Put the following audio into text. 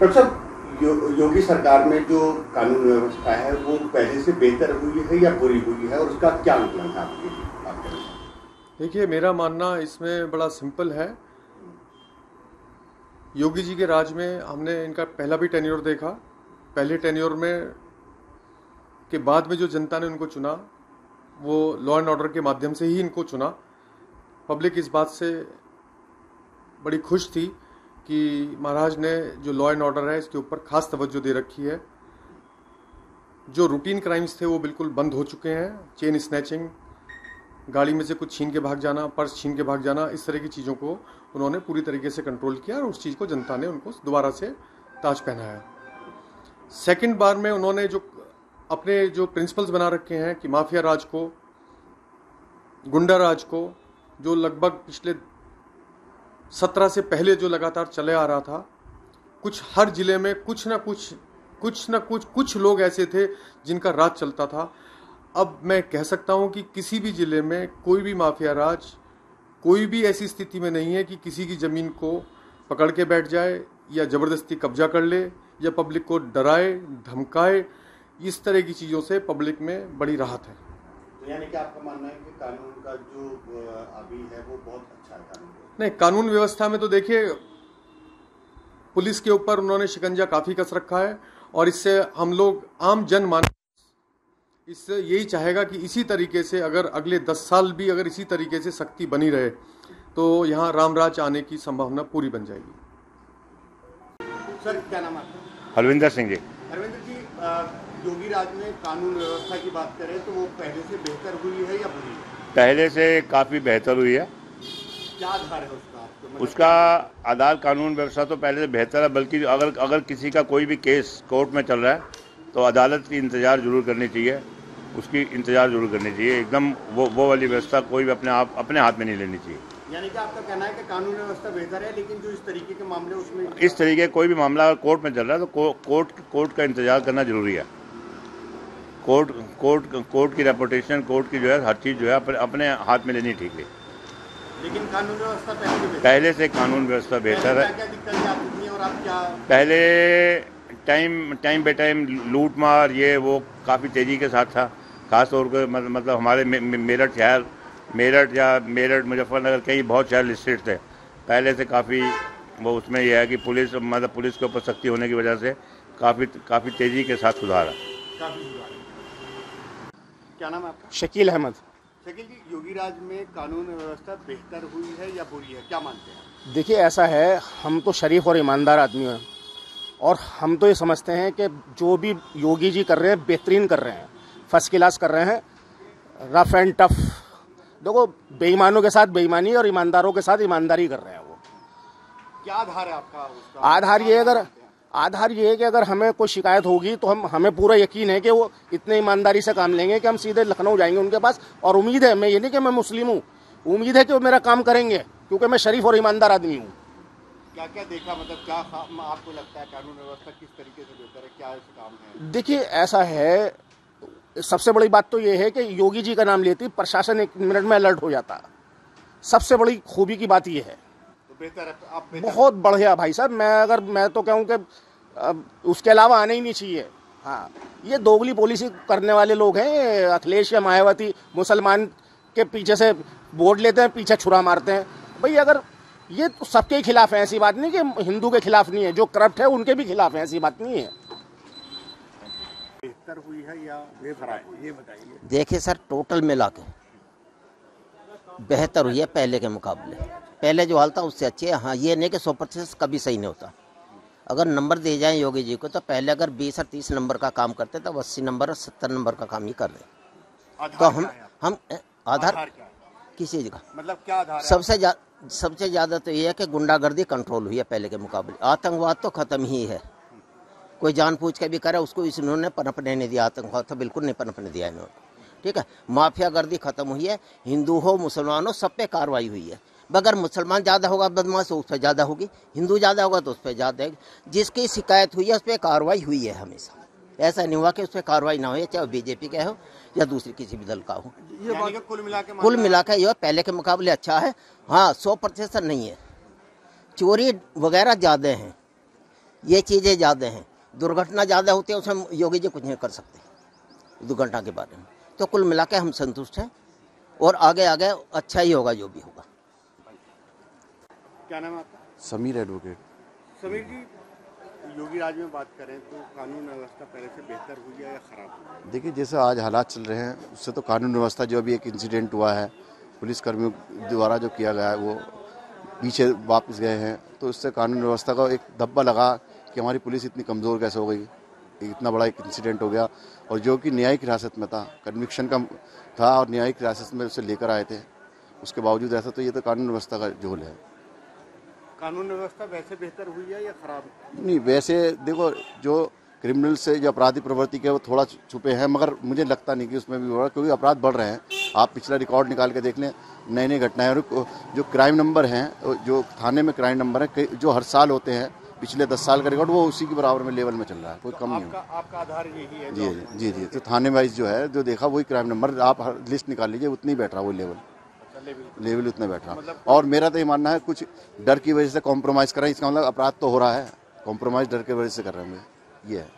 Doctor साहब, योगी सरकार में जो कानून व्यवस्था है वो पहले से बेहतर हुई है या बुरी हुई है और उसका क्या मतलब है आपके? देखिए, मेरा मानना इसमें बड़ा सिंपल है। योगी जी के राज में हमने इनका पहला भी टेन्योर देखा, पहले टेन्योर में के बाद में जो जनता ने उनको चुना वो लॉ एंड ऑर्डर के माध्यम से ही इनको चुना। पब्लिक इस बात से बड़ी खुश थी कि महाराज ने जो लॉ एंड ऑर्डर है इसके ऊपर खास तवज्जो दे रखी है। जो रूटीन क्राइम्स थे वो बिल्कुल बंद हो चुके हैं, चेन स्नैचिंग, गाड़ी में से कुछ छीन के भाग जाना, पर्स छीन के भाग जाना, इस तरह की चीज़ों को उन्होंने पूरी तरीके से कंट्रोल किया और उस चीज़ को जनता ने उनको दोबारा से ताज पहनाया। सेकंड बार में उन्होंने जो अपने जो प्रिंसिपल्स बना रखे हैं कि माफिया राज को, गुंडा राज को, जो लगभग पिछले 17 से पहले जो लगातार चले आ रहा था, कुछ हर जिले में कुछ लोग ऐसे थे जिनका राज चलता था। अब मैं कह सकता हूं कि किसी भी ज़िले में कोई भी माफिया राज कोई भी ऐसी स्थिति में नहीं है कि किसी की ज़मीन को पकड़ के बैठ जाए या ज़बरदस्ती कब्जा कर ले या पब्लिक को डराए धमकाए। इस तरह की चीज़ों से पब्लिक में बड़ी राहत है। तो यानी कि आपका मानना है कि कानून का जो अभी है वो बहुत अच्छा है? नहीं, कानून व्यवस्था में तो देखिए पुलिस के ऊपर उन्होंने शिकंजा काफ़ी कस रखा है और इससे हम लोग आम जनमानस इससे यही चाहेगा कि इसी तरीके से अगर अगले 10 साल भी अगर इसी तरीके से सख्ती बनी रहे तो यहाँ रामराज आने की संभावना पूरी बन जाएगी। सर, क्या नाम आपका? हरविंदर सिंह जी। हरविंदर जी, योगी राज में कानून व्यवस्था की बात करें तो वो पहले से बेहतर हुई है या बुरी है? पहले से काफ़ी बेहतर हुई है। क्या आधार है उसका? उसका आधार कानून व्यवस्था तो पहले से बेहतर है, बल्कि अगर किसी का कोई भी केस कोर्ट में चल रहा है तो अदालत की इंतज़ार जरूर करनी चाहिए, उसकी इंतजार जरूर करनी चाहिए। एकदम वो वाली व्यवस्था कोई भी अपने हाथ में नहीं लेनी चाहिए। यानी कि आपका कहना है कि कानून व्यवस्था बेहतर है, लेकिन जो इस तरीके के मामले उसमें इस तरीके कोई भी मामला अगर कोर्ट में चल रहा है तो कोर्ट का इंतजार करना जरूरी है। कोर्ट की रेपुटेशन, कोर्ट की जो है हर चीज़ जो है अपने हाथ में लेनी ठीक है। लेकिन कानून व्यवस्था पहले से कानून व्यवस्था बेहतर है। पहले टाइम बे टाइम लूट मार ये वो काफ़ी तेज़ी के साथ था, खासतौर पर मतलब हमारे मेरठ मुजफ्फरनगर कई बहुत शहर लिस्टेड थे। पहले से काफ़ी वो उसमें यह है कि पुलिस के ऊपर सख्ती होने की वजह से काफ़ी तेज़ी के साथ सुधार है। क्या नाम है आपका? शकील अहमद। शकील जी, योगी राज में कानून व्यवस्था बेहतर हुई है या बुरी है, क्या मानते हैं? देखिए, ऐसा है, हम तो शरीफ और ईमानदार आदमी हैं और हम तो ये समझते हैं कि जो भी योगी जी कर रहे हैं बेहतरीन कर रहे हैं, फर्स्ट क्लास कर रहे हैं, रफ एंड टफ। देखो, बेईमानों के साथ बेईमानी और ईमानदारों के साथ ईमानदारी कर रहे हैं वो। क्या आधार है आपका उसका? आधार ये है कि अगर हमें कोई शिकायत होगी तो हमें पूरा यकीन है कि वो इतने ईमानदारी से काम लेंगे कि हम सीधे लखनऊ जाएंगे उनके पास। और उम्मीद है, मैं ये नहीं कि मैं मुस्लिम हूँ, उम्मीद है कि वो मेरा काम करेंगे क्योंकि मैं शरीफ और ईमानदार आदमी हूँ। क्या क्या देखा, मतलब क्या आपको लगता है कानून व्यवस्था किस तरीके से बेहतर है, क्या इसका काम है? देखिए, ऐसा है, सबसे बड़ी बात तो ये है कि योगी जी का नाम लेती प्रशासन 1 मिनट में अलर्ट हो जाता, सबसे बड़ी खूबी की बात ये है। तो बेहतर है, बहुत बढ़िया भाई साहब। मैं तो कहूँ कि उसके अलावा आने ही नहीं चाहिए। हाँ, ये दोगली पॉलिसी करने वाले लोग हैं, अखिलेश या मायावती, मुसलमान के पीछे से वोट लेते हैं, पीछे छुरा मारते हैं। भाई, अगर ये तो सबके खिलाफ है, ऐसी बात नहीं कि हिंदू के खिलाफ नहीं है, जो करप्ट है उनके भी खिलाफ है, ऐसी बात नहीं है। बेहतर हुई है या बेहतर, ये बताइए। देखिए सर, टोटल मिला के बेहतर हुई है पहले के मुकाबले। पहले जो हाल था उससे अच्छी है। हाँ, ये नहीं कि 100% कभी सही नहीं होता। अगर नंबर दे जाए योगी जी को तो पहले अगर 20 और 30 नंबर का काम करते तो 80 नंबर और 70 नंबर का काम ही कर रहे। तो हम आधार किसी जगह, मतलब क्या आधार? सबसे ज़्यादा तो ये है कि गुंडागर्दी कंट्रोल हुई है पहले के मुकाबले। आतंकवाद तो ख़त्म ही है, कोई जानबूझ के भी करे उसको इन्होंने पनपने नहीं दिया। आतंकवाद तो बिल्कुल नहीं पनपने दिया इन्होंने, ठीक है। माफियागर्दी ख़त्म हुई है, हिंदू हो मुसलमान हो सब पे कार्रवाई हुई है। मगर मुसलमान ज़्यादा होगा बदमाश उस पर ज़्यादा होगी, हिंदू ज़्यादा होगा तो उस पर ज़्यादा होगी। जिसकी शिकायत हुई है उस पर कार्रवाई हुई है हमेशा। ऐसा नहीं हुआ कि उस पर कार्रवाई ना हो, चाहे बीजेपी का हो या दूसरे किसी भी दल का हो। ये कुल मिला के यह पहले के मुकाबले अच्छा है। हाँ, 100% नहीं है, चोरी वगैरह ज़्यादा हैं, ये चीज़ें ज़्यादा हैं, दुर्घटना ज़्यादा होती है, उसमें योगी जी कुछ नहीं कर सकते दुर्घटना के बारे में। तो कुल मिला के हम संतुष्ट हैं और आगे आगे अच्छा ही होगा जो भी होगा। क्या नाम है आपका? समीर एडवोकेट। समीर जी, योगी राज में बात करें तो कानून व्यवस्था पहले से बेहतर हुई है या ख़राब? देखिए जैसे आज हालात चल रहे हैं उससे तो कानून व्यवस्था, जो अभी एक इंसिडेंट हुआ है पुलिसकर्मियों द्वारा जो किया गया है वो पीछे वापस गए हैं, तो उससे कानून व्यवस्था का एक धब्बा लगा कि हमारी पुलिस इतनी कमज़ोर कैसे हो गई, इतना बड़ा एक इंसिडेंट हो गया। और जो कि न्यायिक हिरासत में था, कन्विक्शन का था और न्यायिक हिरासत में उसे लेकर आए थे, उसके बावजूद ऐसा, तो ये तो कानून व्यवस्था का झोल है। कानून व्यवस्था वैसे बेहतर हुई है या ख़राब? नहीं, वैसे देखो जो क्रिमिनल से जो अपराधी प्रवृत्ति के वो थोड़ा छुपे हैं, मगर मुझे लगता नहीं कि उसमें भी हो रहा, क्योंकि अपराध बढ़ रहे हैं। आप पिछला रिकॉर्ड निकाल के देख लें, नई नई घटनाएं, और जो क्राइम नंबर हैं, जो थाने में क्राइम नंबर है जो हर साल होते हैं, पिछले 10 साल का रिकॉर्ड वो उसी के बराबर में लेवल में चल रहा है, कोई कम नहीं। आपका आधार यही है? जी जी जी, तो थाने वाइज जो है जो देखा वही क्राइम नंबर, आप हर लिस्ट निकाल लीजिए उतनी बैठ रहा, वो लेवल उतना बैठ रहा। और मेरा तो ये मानना है कुछ डर की वजह से कॉम्प्रोमाइज़ कर रहे हैं, इसका मतलब अपराध तो हो रहा है, कॉम्प्रोमाइज़ डर की वजह से कर रहे हैं, ये है।